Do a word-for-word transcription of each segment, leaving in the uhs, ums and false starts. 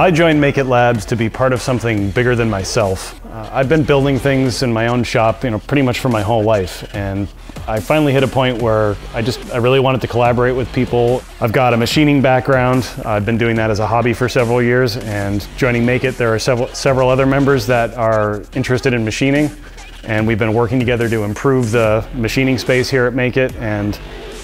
I joined Make It Labs to be part of something bigger than myself. Uh, I've been building things in my own shop, you know, pretty much for my whole life, and I finally hit a point where I just I really wanted to collaborate with people. I've got a machining background. I've been doing that as a hobby for several years, and joining Make It, there are several several other members that are interested in machining, and we've been working together to improve the machining space here at Make It and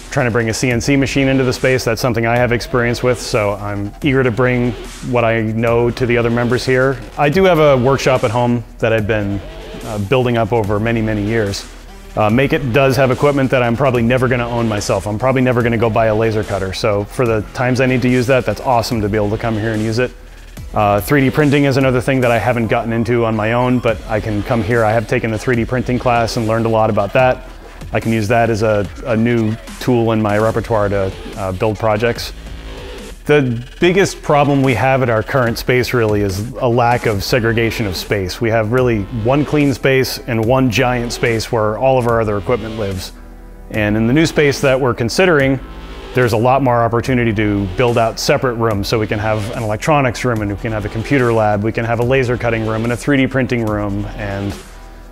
trying to bring a C N C machine into the space. That's something I have experience with, so I'm eager to bring what I know to the other members here. I do have a workshop at home that I've been uh, building up over many, many years. Uh, Make It does have equipment that I'm probably never going to own myself. I'm probably never going to go buy a laser cutter, so for the times I need to use that, that's awesome to be able to come here and use it. Uh, three D printing is another thing that I haven't gotten into on my own, but I can come here. I have taken a three D printing class and learned a lot about that. I can use that as a, a new tool in my repertoire to uh, build projects. The biggest problem we have at our current space really is a lack of segregation of space. We have really one clean space and one giant space where all of our other equipment lives. And in the new space that we're considering, there's a lot more opportunity to build out separate rooms, so we can have an electronics room, and we can have a computer lab, we can have a laser cutting room and a three D printing room, and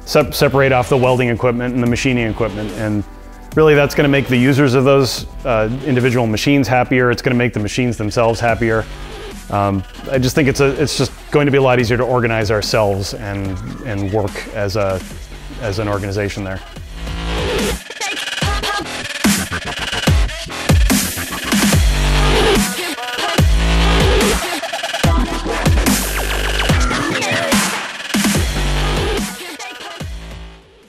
Se- separate off the welding equipment and the machining equipment. And really that's going to make the users of those uh, individual machines happier. It's going to make the machines themselves happier. Um, I just think it's, a, it's just going to be a lot easier to organize ourselves and, and work as, a, as an organization there.